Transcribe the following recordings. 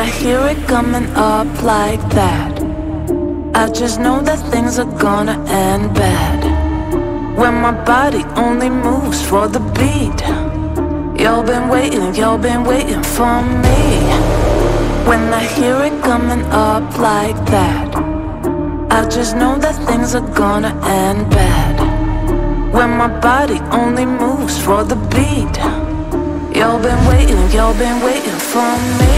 I hear it coming up like that, I just know that things are gonna end bad. When my body only moves for the beat, you've been waiting for me. When I hear it coming up like that, I just know that things are gonna end bad. When my body only moves for the beat, you've been waiting for me.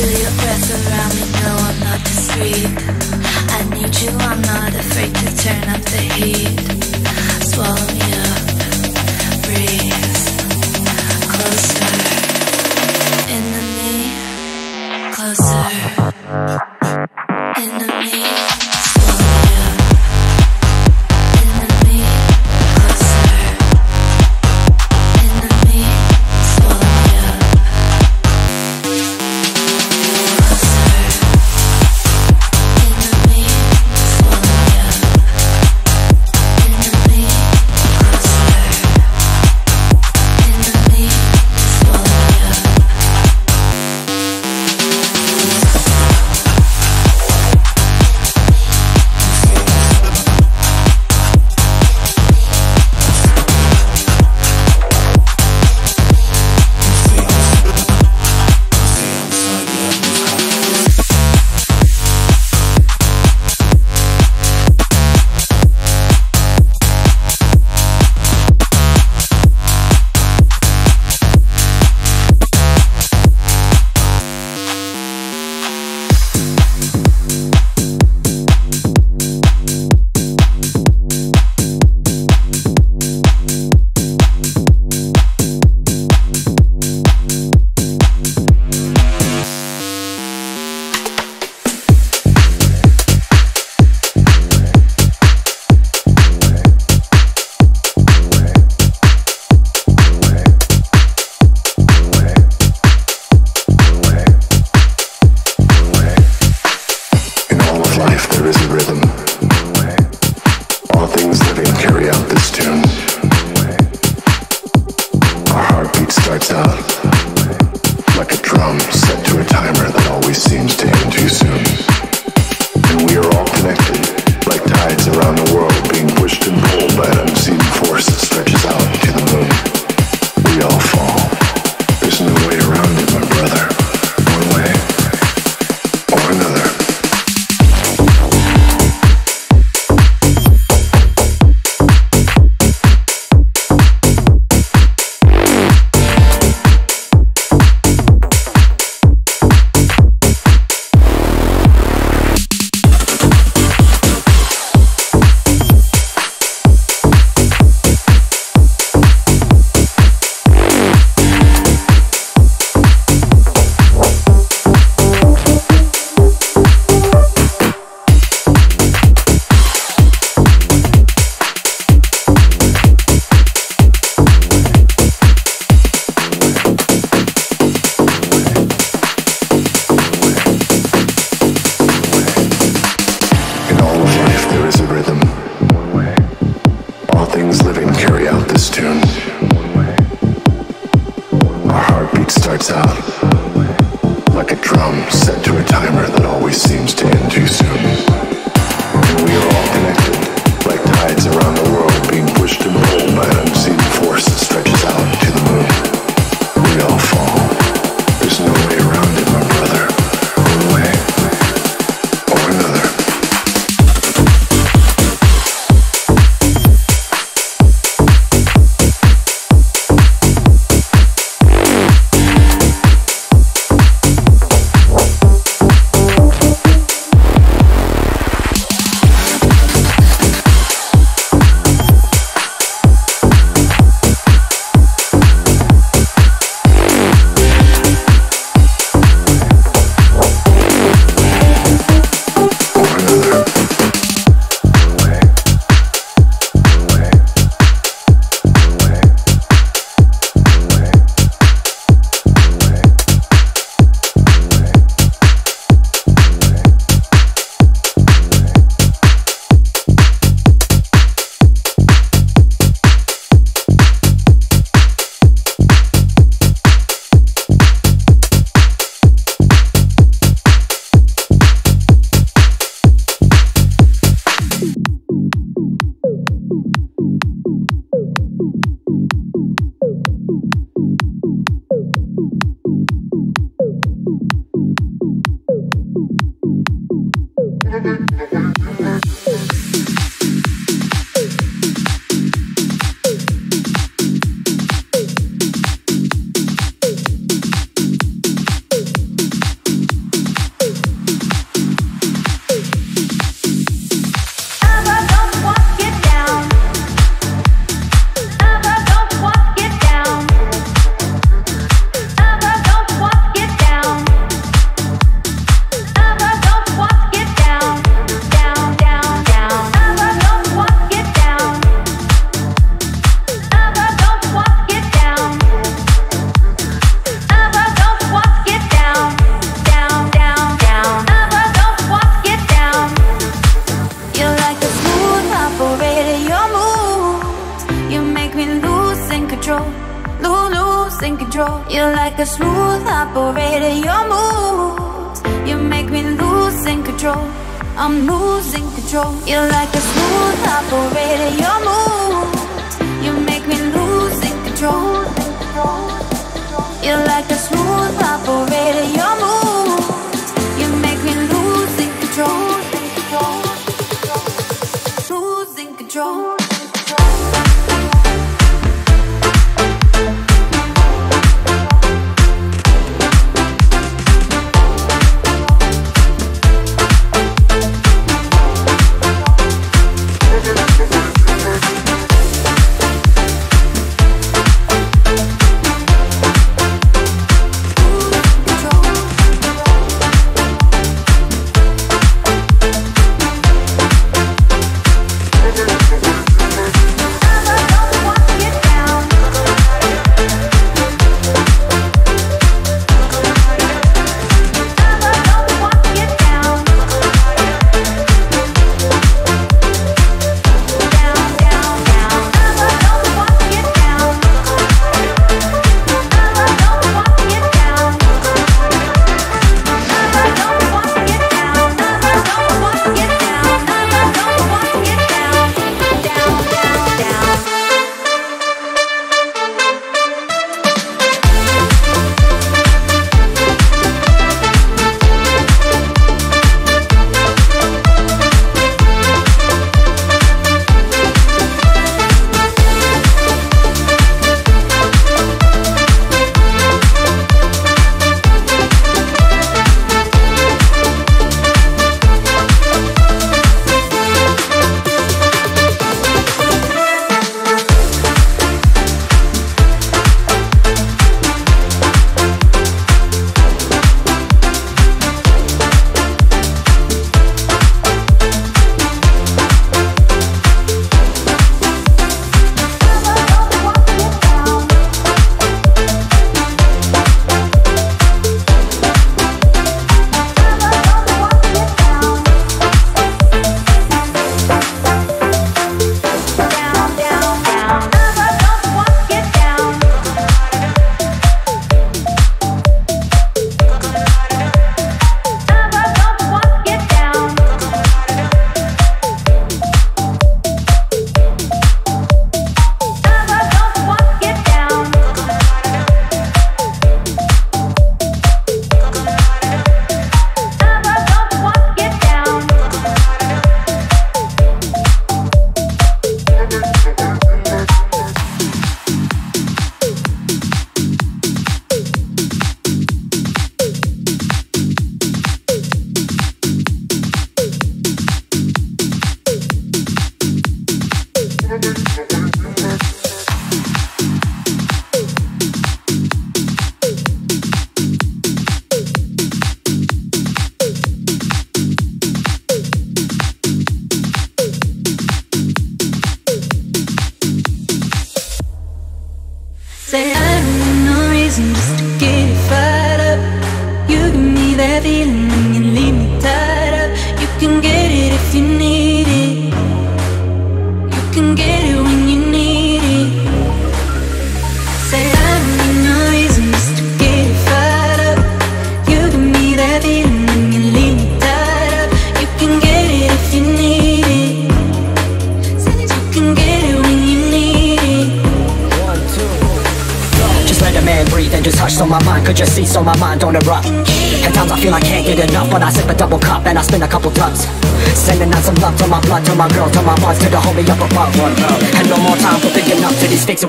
Feel your breath around me, no I'm not discreet. I need you, I'm not afraid to turn up the heat. Swallow me up, breathe closer. Enemy, closer. Enemy, swallow me up. Enemy, closer. Enemy, swallow me up. lose, in control. You're like a smooth operator. Your moves, you make me lose in control. I'm losing control. You're like a smooth operator. Your moves, you make me lose in control. You're like a smooth operator. Your moves, you make me lose in control. Losing control.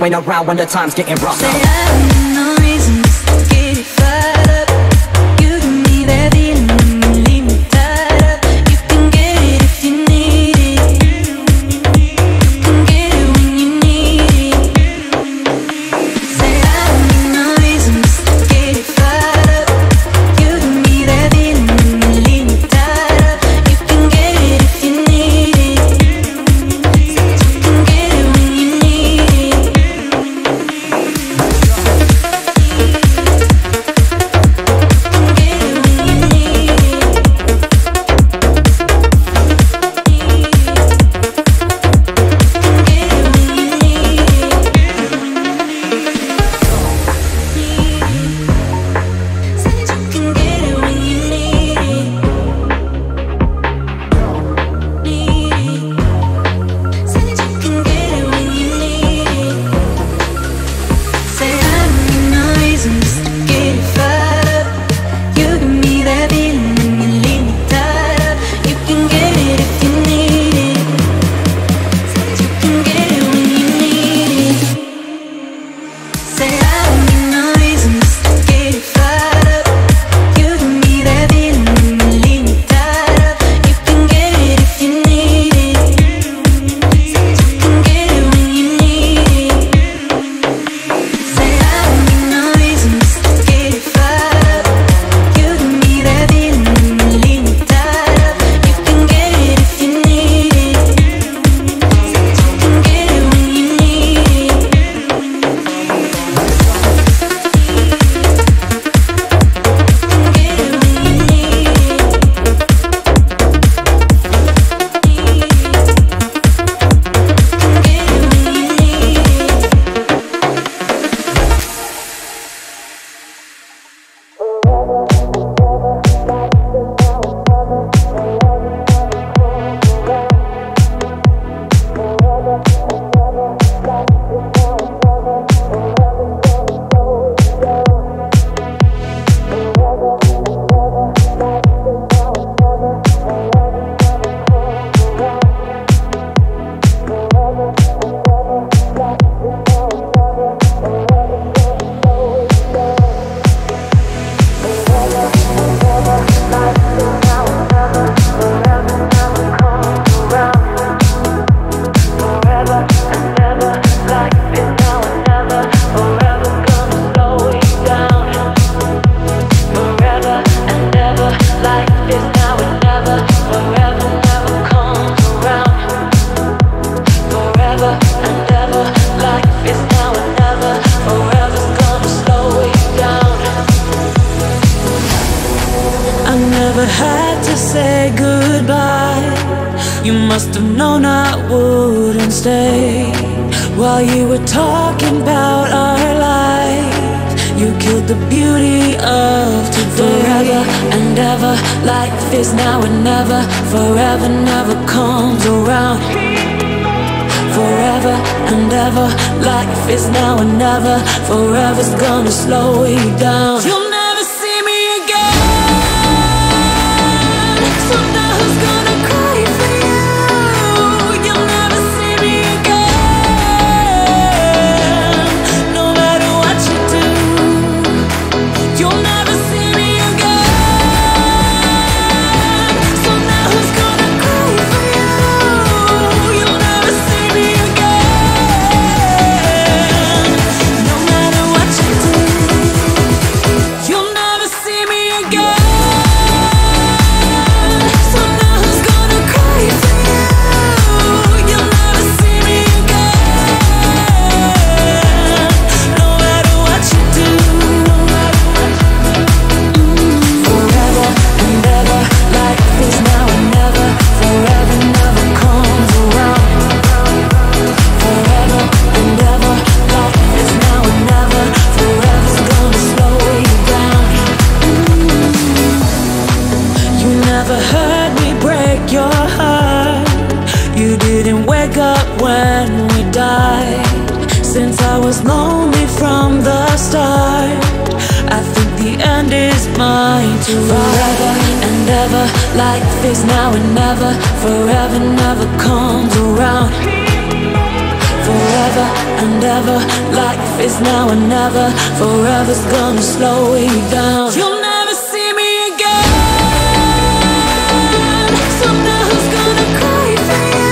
Went around when the time's getting rough. Say I no reason to get it fired up. You give me that feeling and leave me tied up. You can get it if you need it. You can get it when you need it. Say I no reason to get it fired up. You give me that feeling and leave me tied up. You can get it if you need it. You can get it when you need it. You must have known I wouldn't stay. While you were talking about our lives, you killed the beauty of today. Forever and ever, life is now and never. Forever never comes around. Forever and ever, life is now and never. Forever's gonna slow you down. You'll never see me again. So now who's gonna cry for you? You'll never see me again. No matter what you do, you'll never see me again. So now who's gonna cry for you? You'll never see me again. No matter what you do, you'll never see me again. Since I was lonely from the start, I think the end is mine to ride. Forever and ever, life is now and never. Forever never comes around. Forever and ever, life is now and never. Forever's gonna slow you down. You'll never see me again. So now who's gonna cry for you?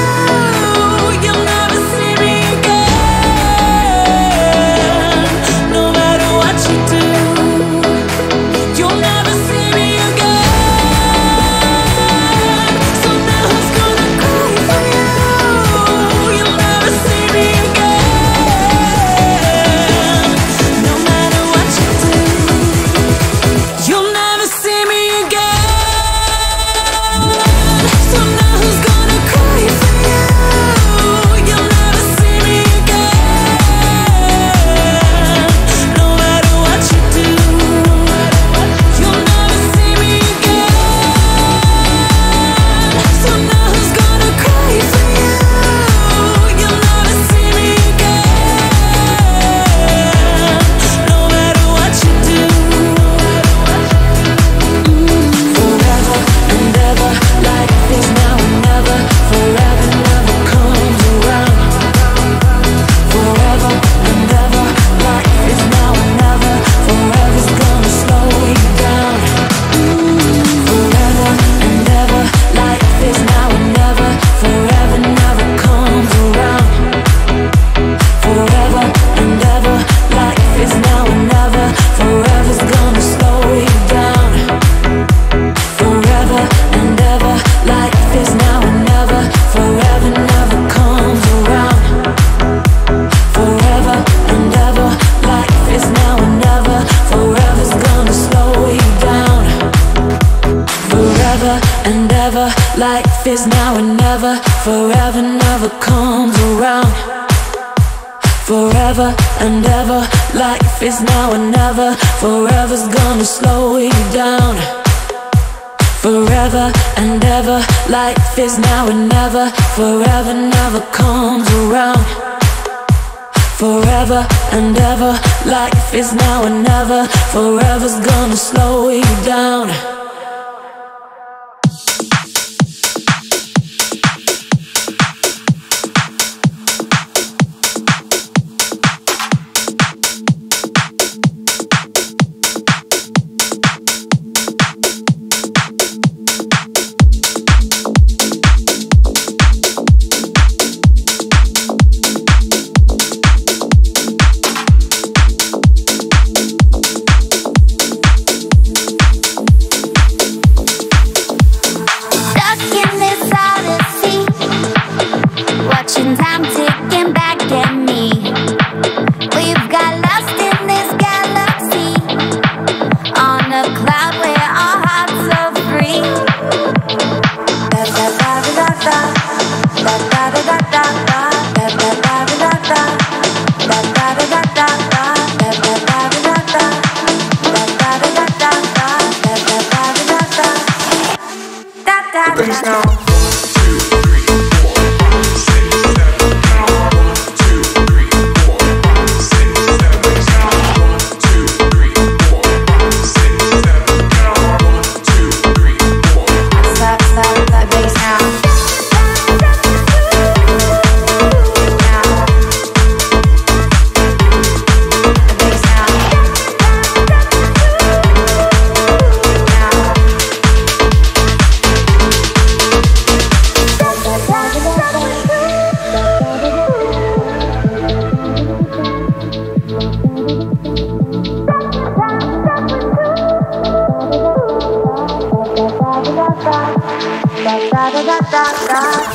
Life is now and never, forever never comes around. Forever and ever, life is now and never, forever's gonna slow you down. Forever and ever, life is now and never, forever never comes around. Forever and ever, life is now and never, forever's gonna slow you down.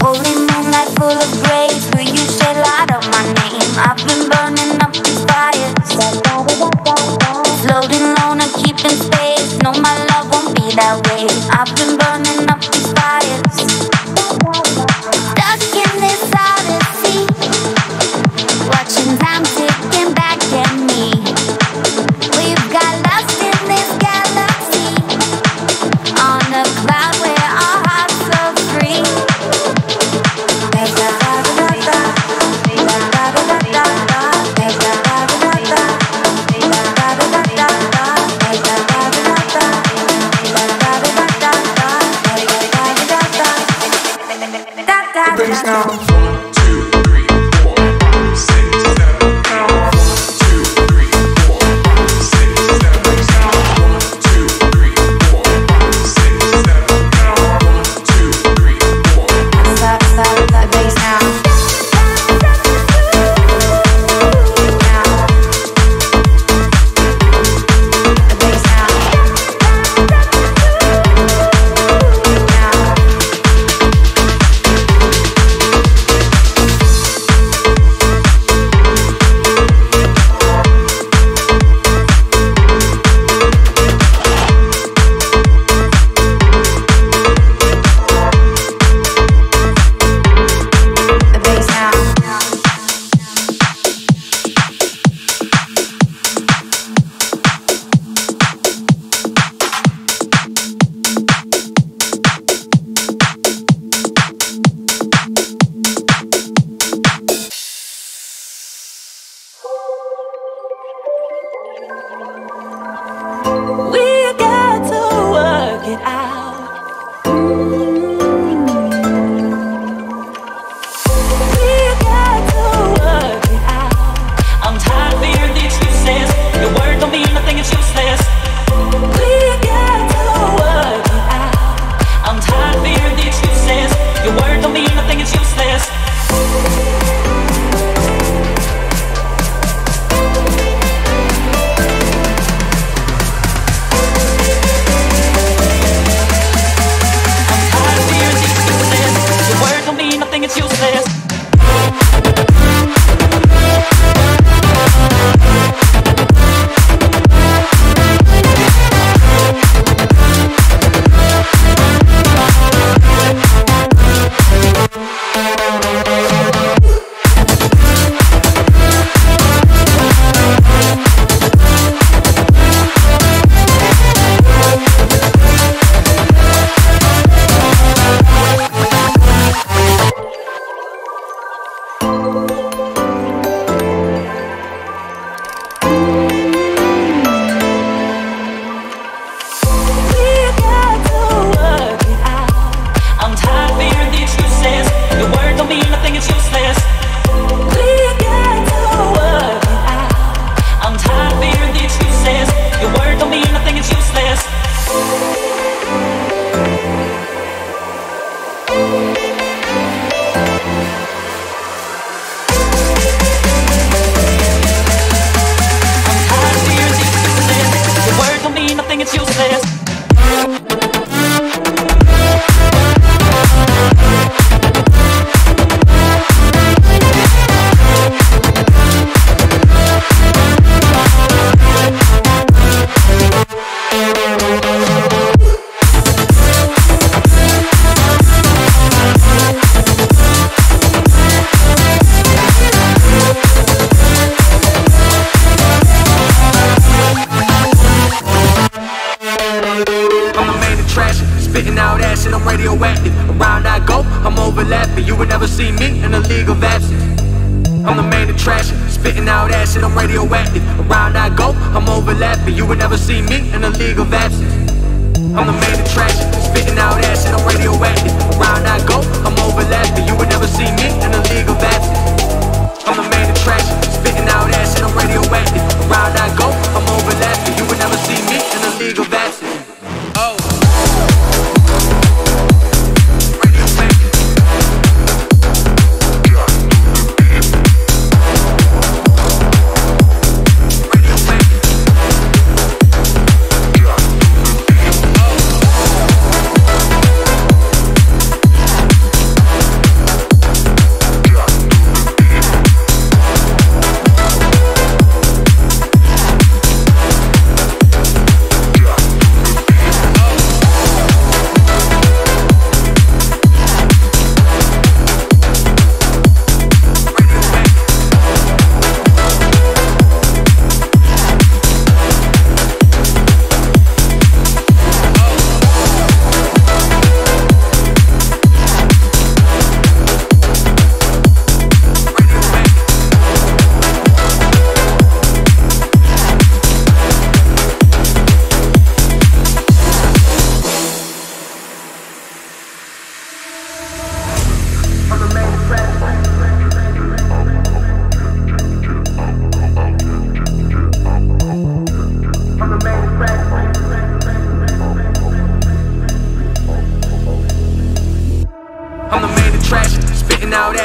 Holy moonlight full of grace, will you shed light on my name? I've been burning up in fires, floating alone and keeping space. No, my love won't be that way. I've been burning up in fires, stuck in this odyssey, watching time ticking back at me. We've got lost in this galaxy, on a cloud where our hearts flow free. Now.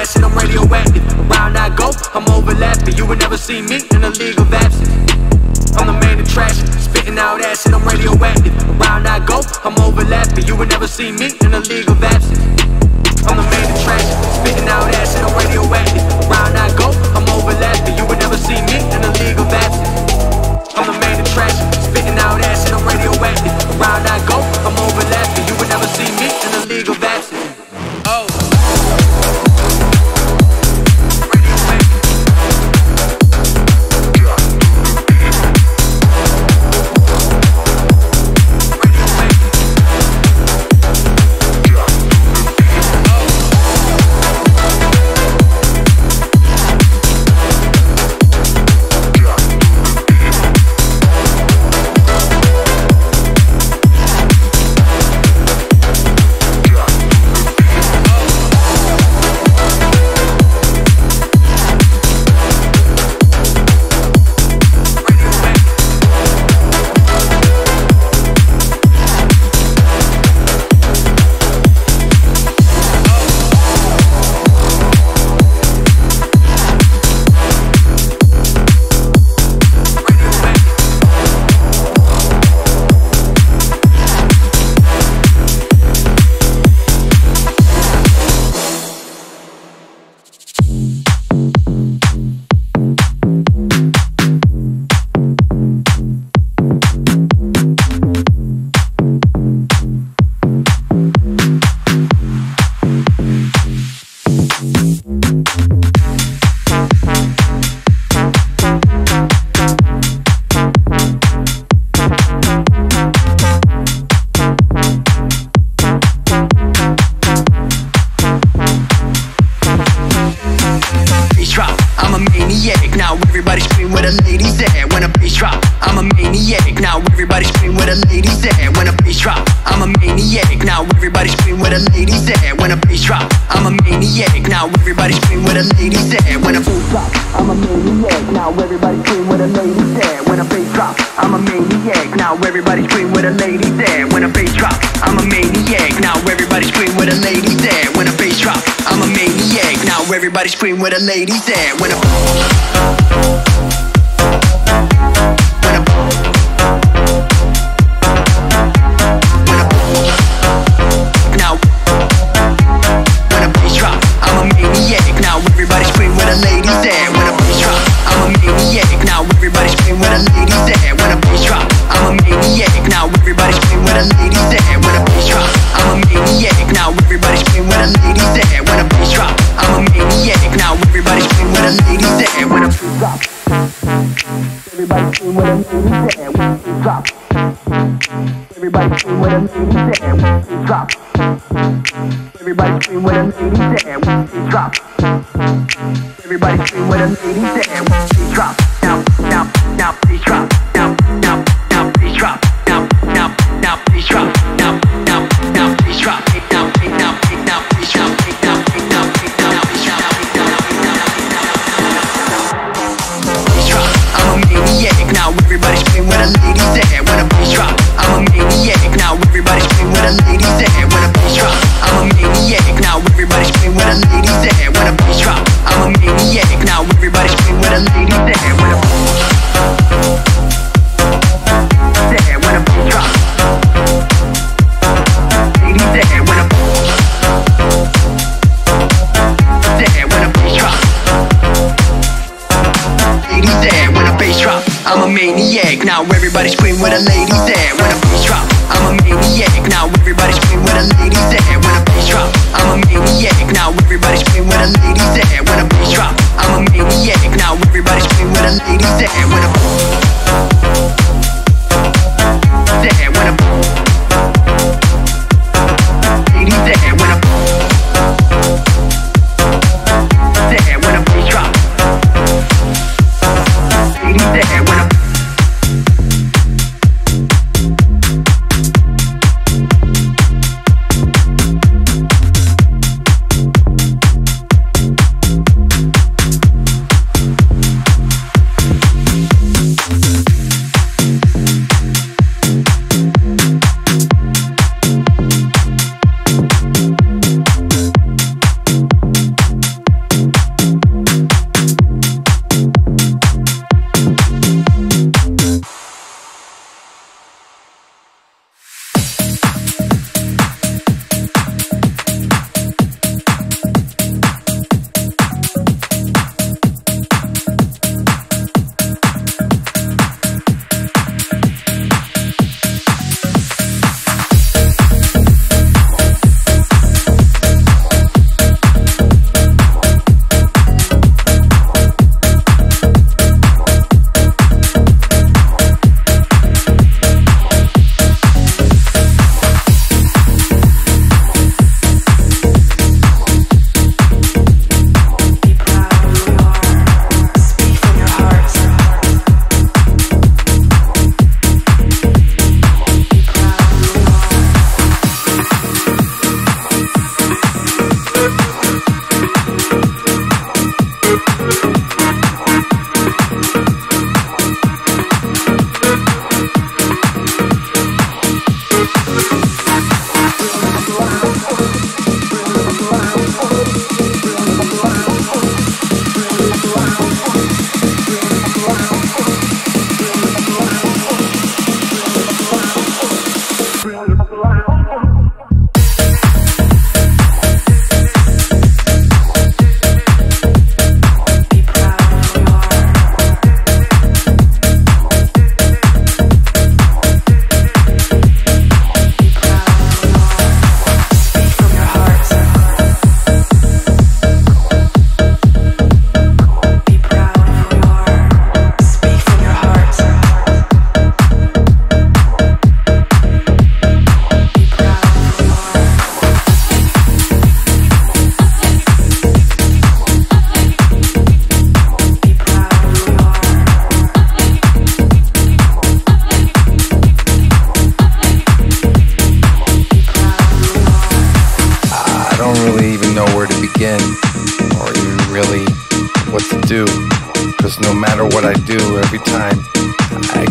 shit, I'm radioactive. Around I go, I'm overlapping. You would never see me in a league of absence. I'm the man of trash, spitting out ass shit, I'm radioactive. Around I go, I'm overlapping. You would never see me in a league of absence. I'm the man of trash, spitting out ass shit, I'm radioactive. Around I go, I'm overlapping. You would never see me in a league of absence. I'm the man of trash, spitting out ass shit, I'm radioactive. Around I go, I'm overlapping. You would never see me in a league of absence.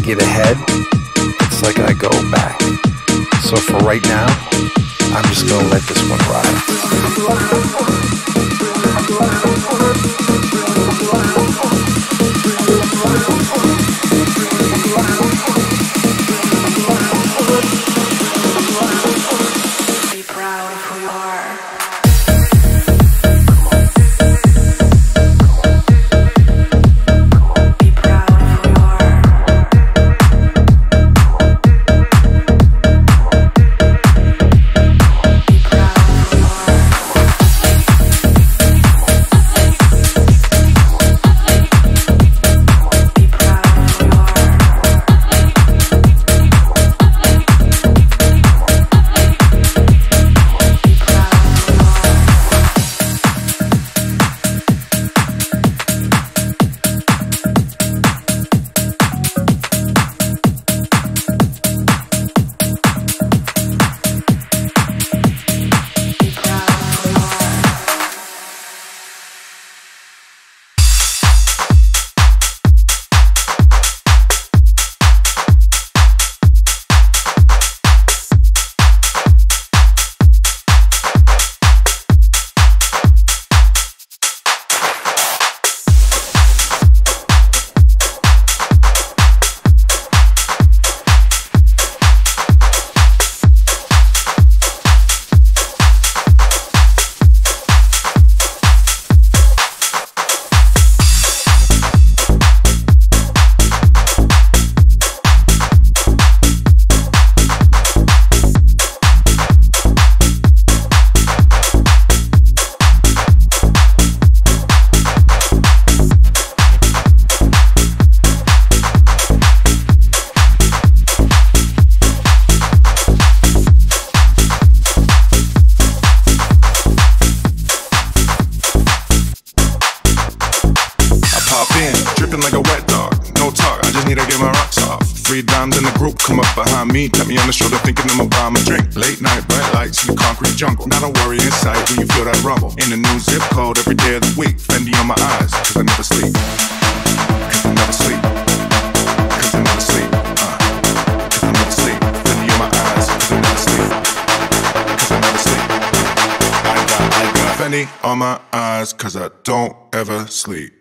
get ahead, it's like I go back. So for right now, I'm just gonna let this one ride. Be proud of who you are. Dimes in the group, come up behind me, tap me on the shoulder, thinking I'ma buy my drink. Late night, bright lights in the concrete jungle. Not a worry in sight when you feel that rumble. In the new zip code every day of the week. Fendi on my eyes, cause I never sleep. Cause I never sleep. Cause I never sleep. Cause I never sleep. Fendi on my eyes, cause I never sleep. Cause I never sleep. I got Fendi on my eyes, cause I don't ever sleep.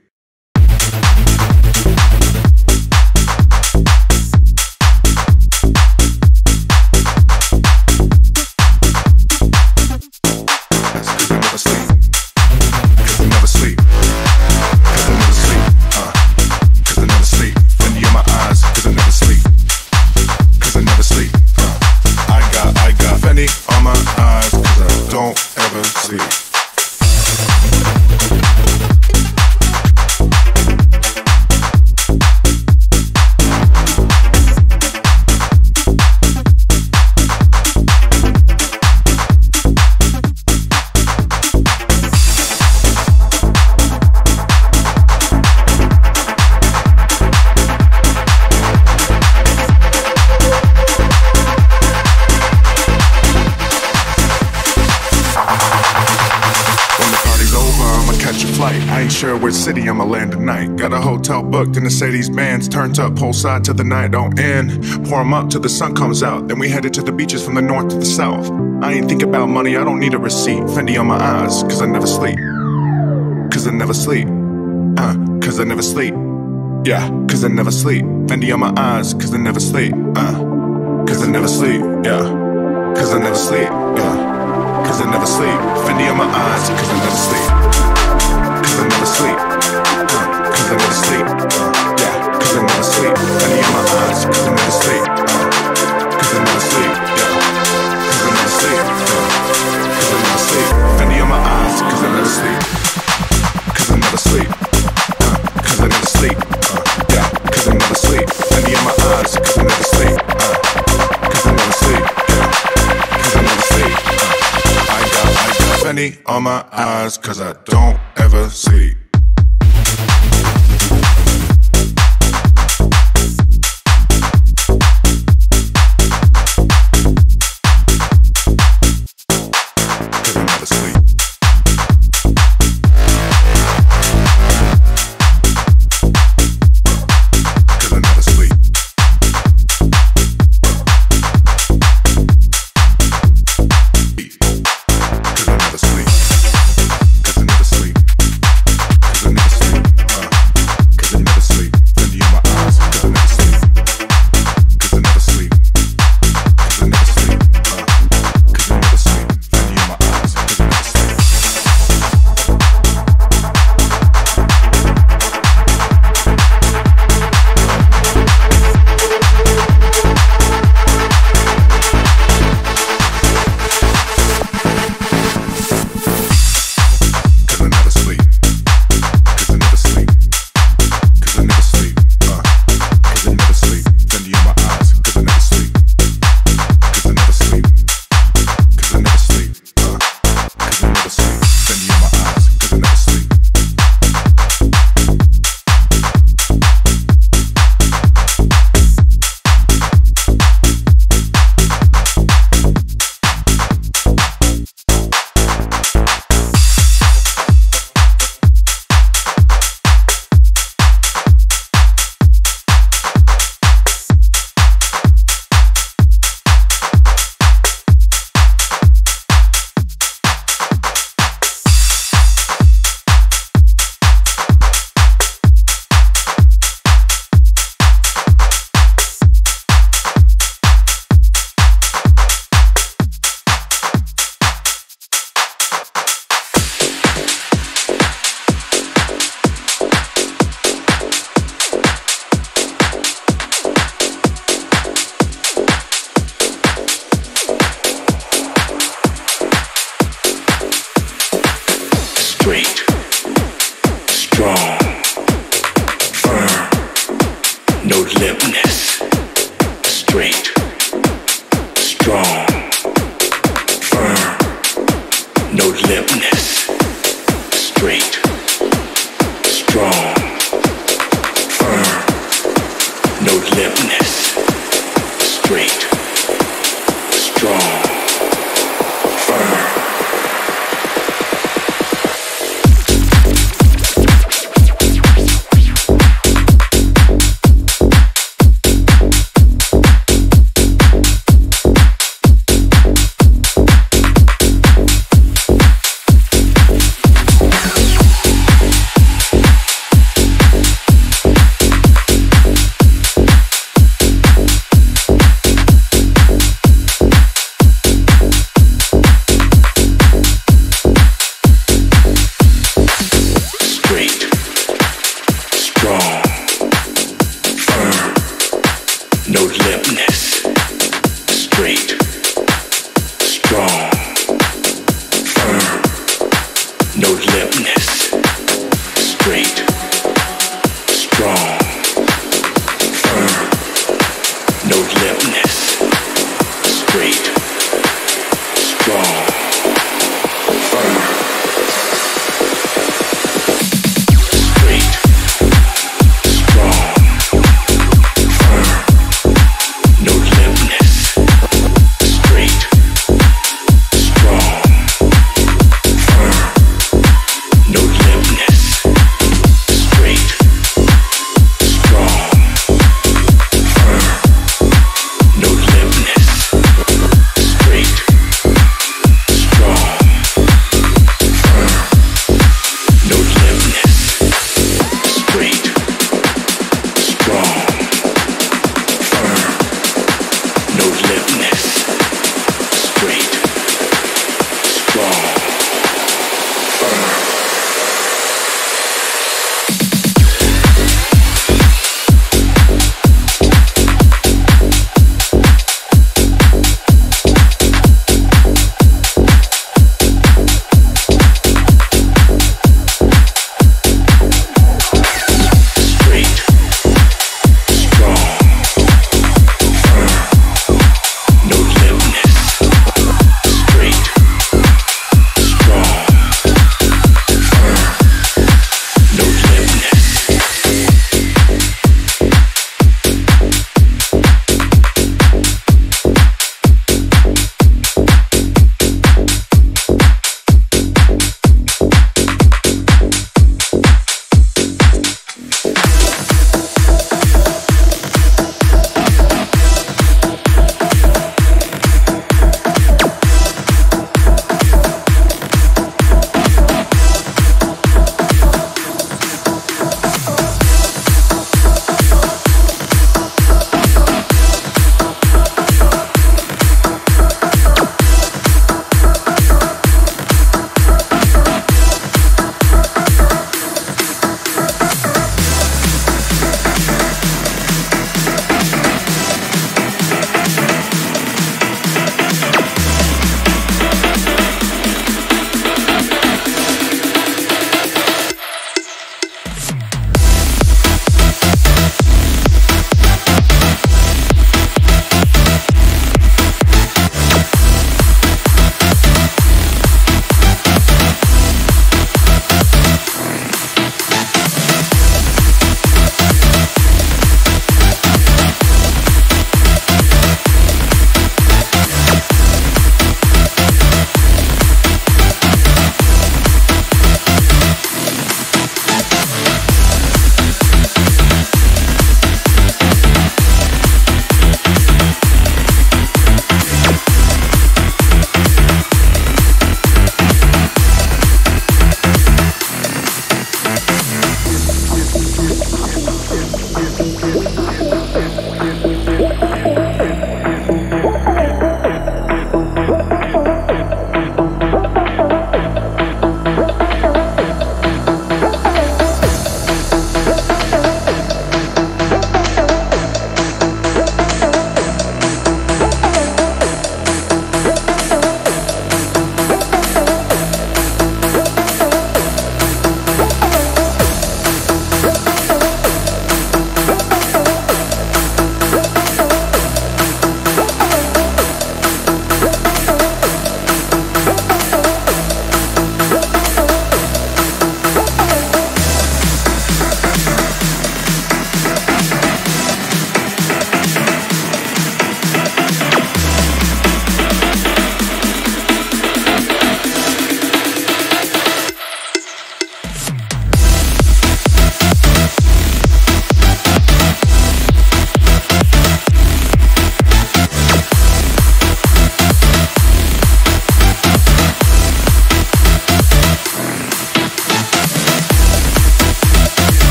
I ain't sure which city I'ma land tonight. Got a hotel booked in the Mercedes-Benz. Turned up whole side till the night don't end. Pour 'em up till the sun comes out. Then we headed to the beaches from the north to the south. I ain't think about money, I don't need a receipt. Fendi on my eyes, cause I never sleep. Cause I never sleep. Cause I never sleep. Yeah, cause I never sleep. Fendi on my eyes, cause I never sleep. Cause I never sleep. Yeah, cause I never sleep. Yeah, cause I never sleep. Fendi on my eyes, cause I never sleep. Cause I never sleep, cause I never sleep, yeah, cause I never sleep. I need my eyes, cause I never sleep, cause I never sleep, yeah, cause I never sleep, cause I never sleep. I need my eyes, cause I never sleep, cause I never sleep, cause I never sleep, yeah, cause I never sleep. I need my eyes, cause I never sleep, cause I never sleep, yeah, cause I never sleep. I got Fendi on my eyes, cause I don't ever sleep. Cause I never sleep. Cause I never sleep.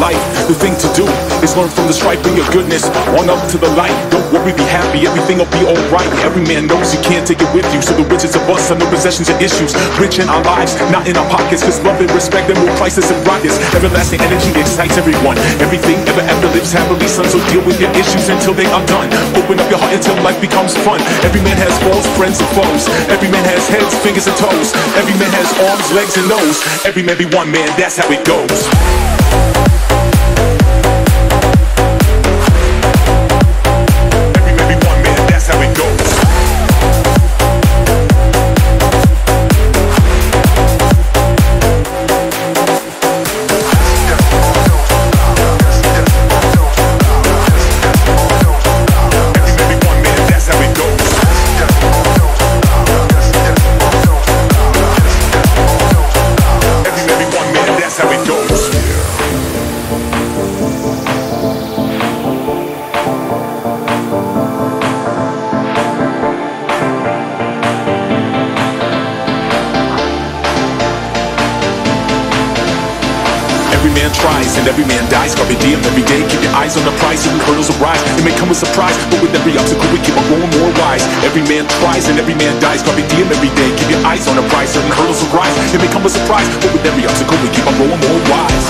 life. The thing to do is learn from the strife and your goodness. On up to the light. Don't worry, be happy. Everything'll be alright. Every man knows you can't take it with you. So the riches of us are no possessions or issues. Rich in our lives, not in our pockets. Cause love and respect and more prices and rockets. Everlasting energy excites everyone. Everything ever lives happily, son. So deal with your issues until they are done. Open up your heart until life becomes fun. Every man has walls, friends and foes. Every man has heads, fingers and toes. Every man has arms, legs and nose. Every man be one man, that's how it goes. Tries and every man dies, carpe diem every day. Keep your eyes on the prize, even hurdles arise. It may come with surprise, but with every obstacle we keep on growing more wise. Every man tries and every man dies, carpe diem every day. Keep your eyes on the prize, even hurdles arise. It may come with surprise, but with every obstacle we keep on growing more wise.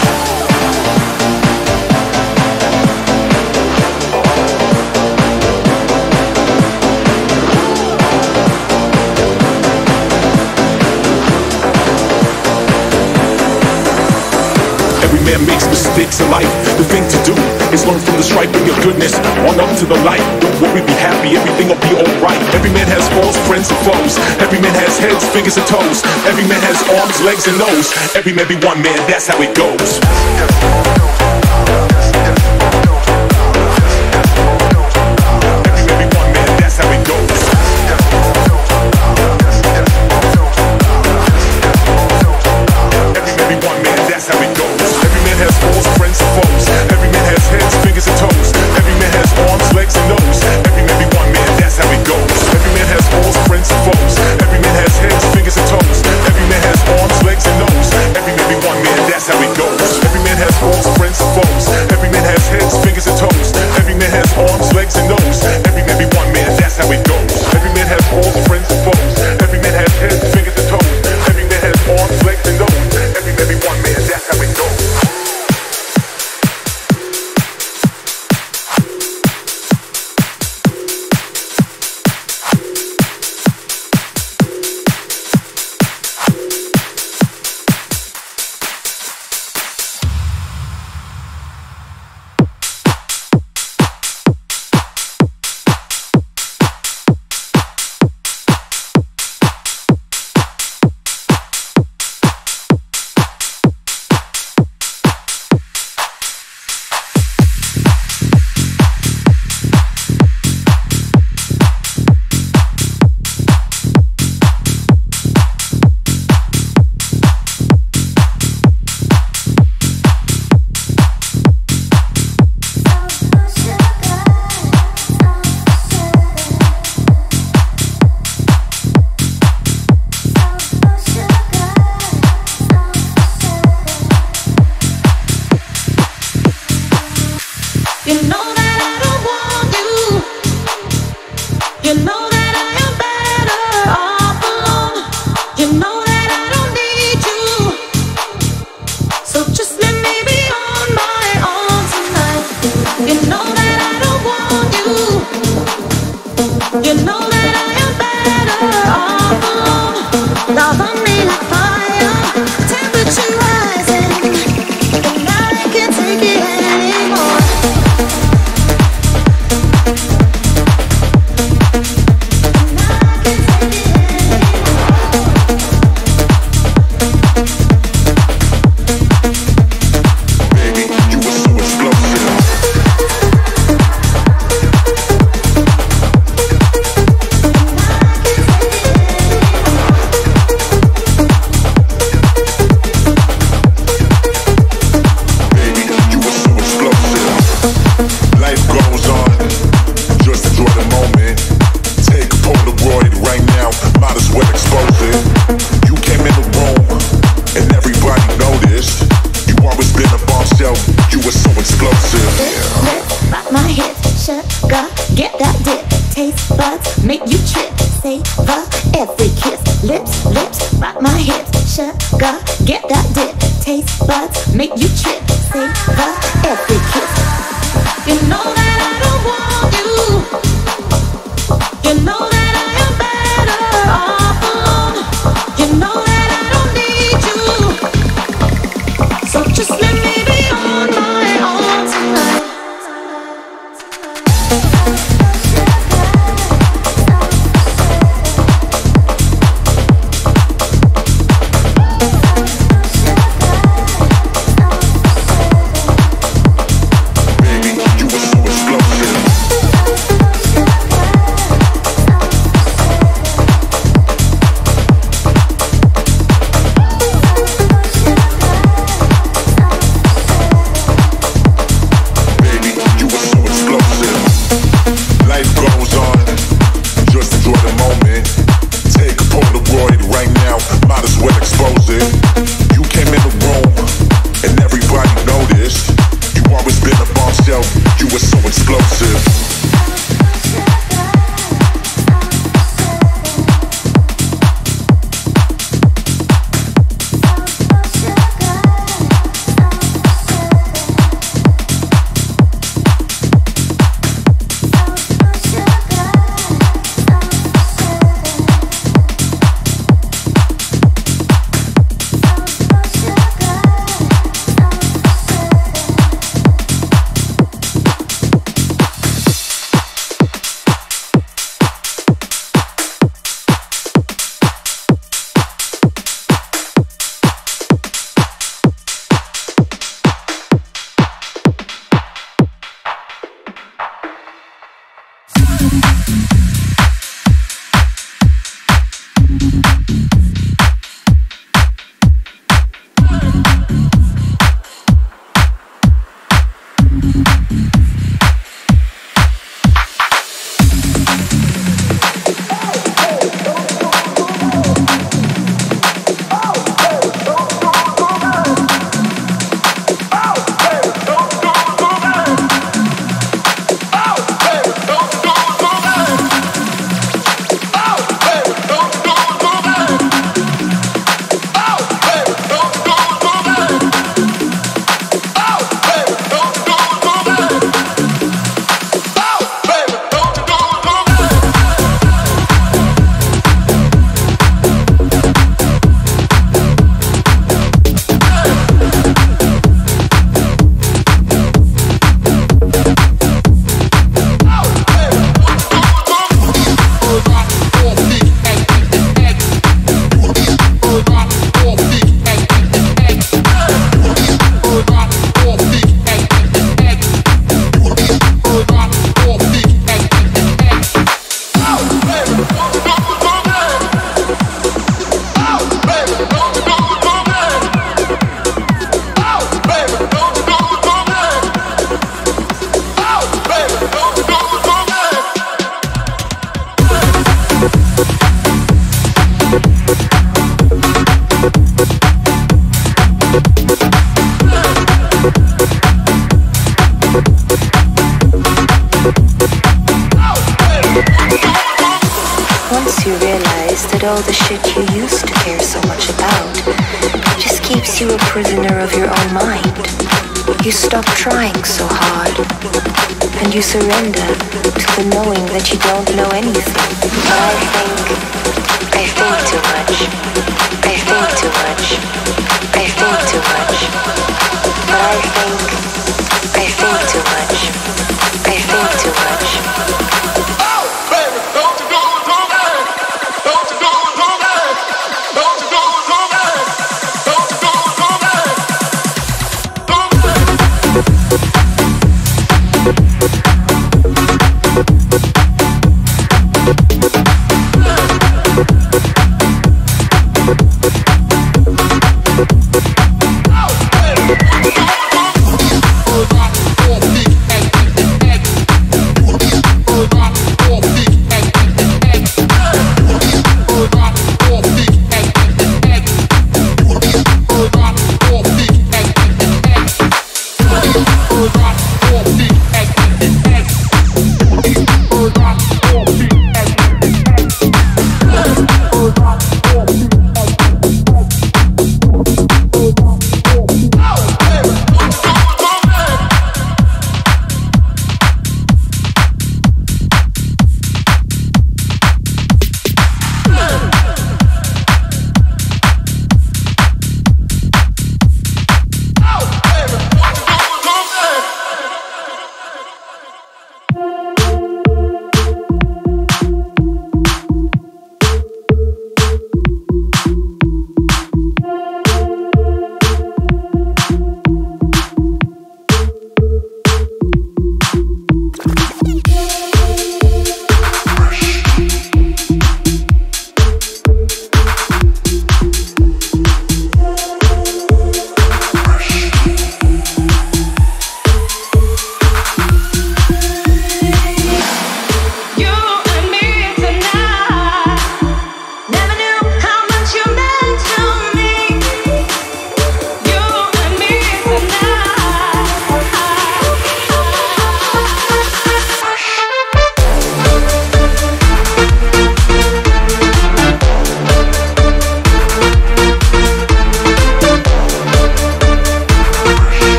Man makes mistakes in life. The thing to do is learn from the strife and your goodness. On up to the light. Don't worry, be happy. Everything'll be alright. Every man has walls, friends and foes. Every man has heads, fingers and toes. Every man has arms, legs and nose. Every man be one man, that's how it goes. sugar, get that dip. Taste buds make you trip. Savor every kiss. Lips, lips, rock my hips. Sugar, get that dip. Taste buds make you trip. Savor every kiss. You know that I don't want you. You know that I am better off alone. You know that I don't need you. So just let me be on my own tonight.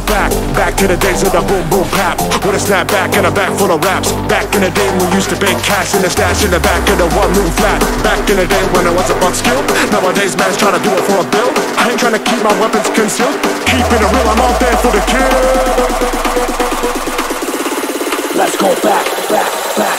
go back to the days of the boom boom pap, with a snap back and a bag full of raps. Back in the day when we used to bake cash in the stash in the back of the one room flat. Back in the day when I was a buck skill. Nowadays man's trying to do it for a bill. I ain't trying to keep my weapons concealed. Keeping it real, I'm out there for the kill. Let's go back. Let's go back.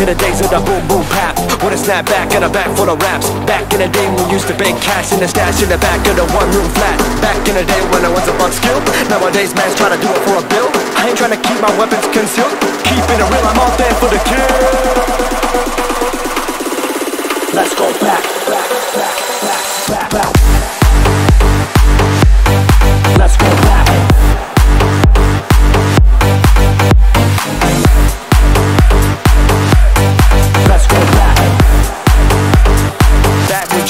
To the days of the boom boom pap, with a snap back and a bag full of raps. Back in the day we used to bake cash in the stash in the back of the one room flat. Back in the day when I was a buck skill. Nowadays man's trying to do it for a bill. I ain't trying to keep my weapons concealed. Keeping it real, I'm out there for the kill. Let's go back. Let's go back.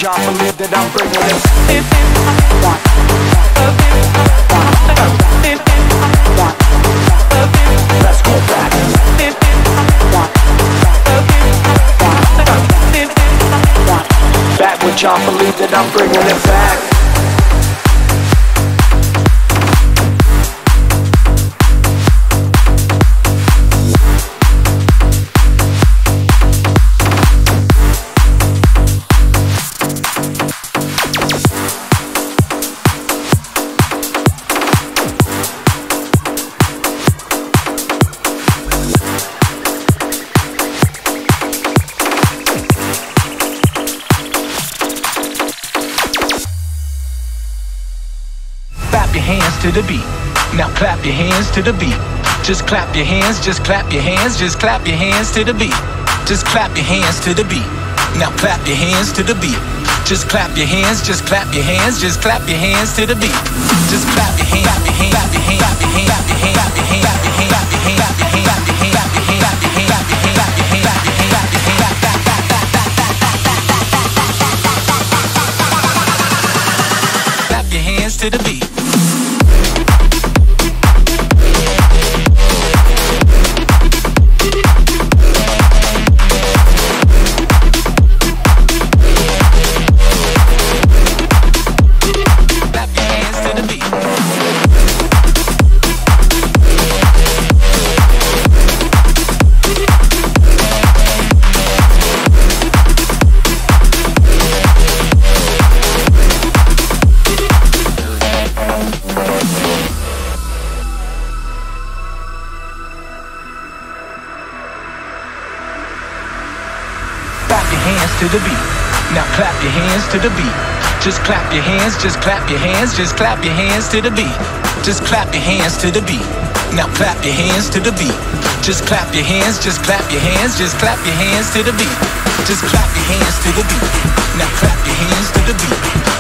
I believe that I'm bringing it. Let's go back. Back with y'all, believe that I'm bringing it back. To the beat. Now clap your hands to the beat. Just clap your hands, just clap your hands, just clap your hands to the beat. Just clap your hands to the beat. Now clap your hands to the beat. Just clap your hands, just clap your hands, just clap your hands to the beat. Just clap your hands, clap your hands, clap your hands, clap your hands, clap your hands, clap your hands, clap your hands, clap your hands, clap your hands. Clap your hands to the beat. To the beat. Now clap your hands to the beat. Just clap your hands, just clap your hands, just clap your hands to the beat. Just clap your hands to the beat. Now clap your hands to the beat. Just clap your hands, just clap your hands, just clap your hands to the beat. Just clap your hands to the beat. Now clap your hands to the beat.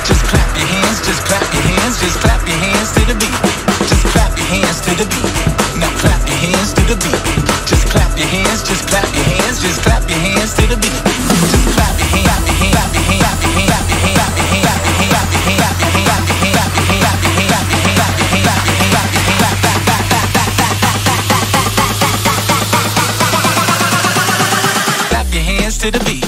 Just clap your hands, just clap your hands, just clap your hands to the beat. Just clap your hands to the beat. Now clap your hands to the beat. Just clap your hands, just clap your hands, just clap your hands to the beat. To the beat.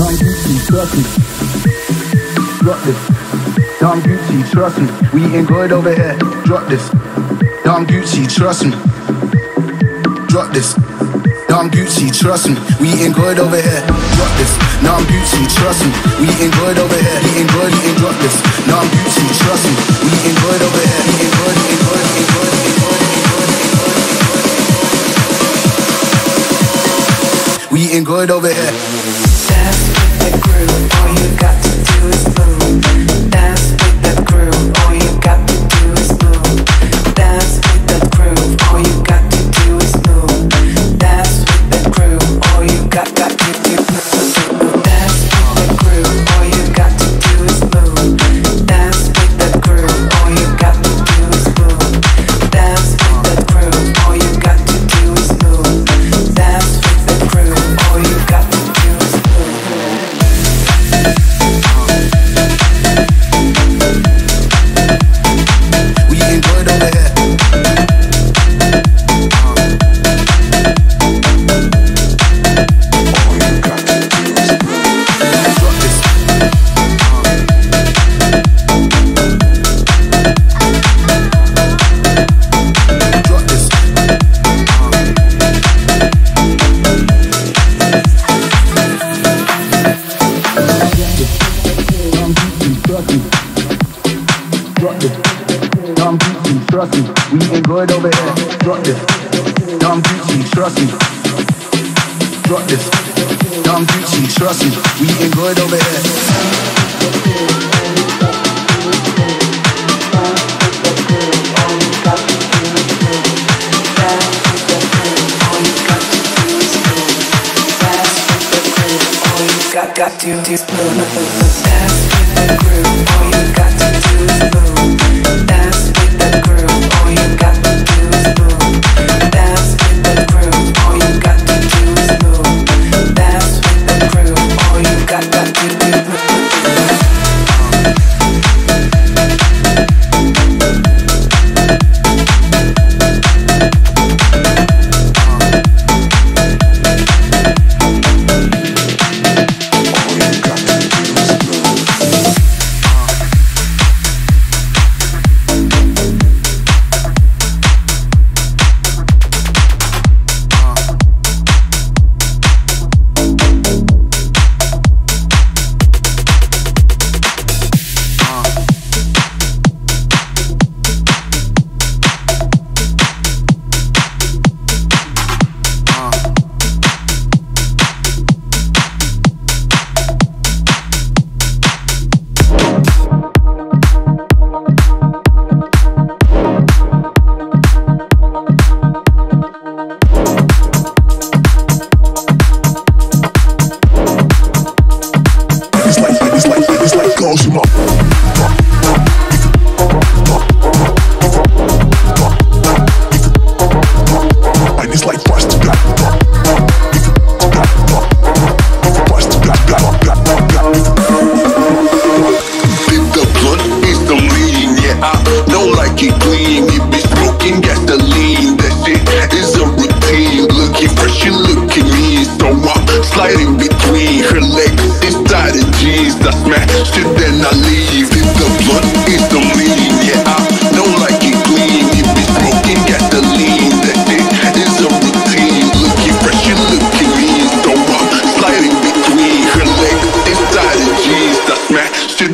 Dom Gucci, trust me, we ain't good over here. Drop this, Dom Gucci, trust me. Drop this, Dom Gucci, trust me, we ain't good over here. Drop this, Dom Gucci, trust me, we ain't good over here. He ain't good, he ain't drop this, Dom Gucci, trust me, we ain't good over here. He ain't good, he ain't good, he ain't good, he ain't good, he ain't good. We ain't good over here. Dance with the groove, all you got to do is move. Dance with the groove, all you got to do is move. Dance with the groove, all you got to do is move. Dance with the groove, all you got to do is move. Dance with the groove, all you got to do is move. Dance with the groove, all you got to do is move. Dance with the groove, all you got to do is move. Dance with the groove, all you got to do is move.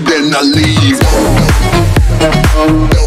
Then I leave.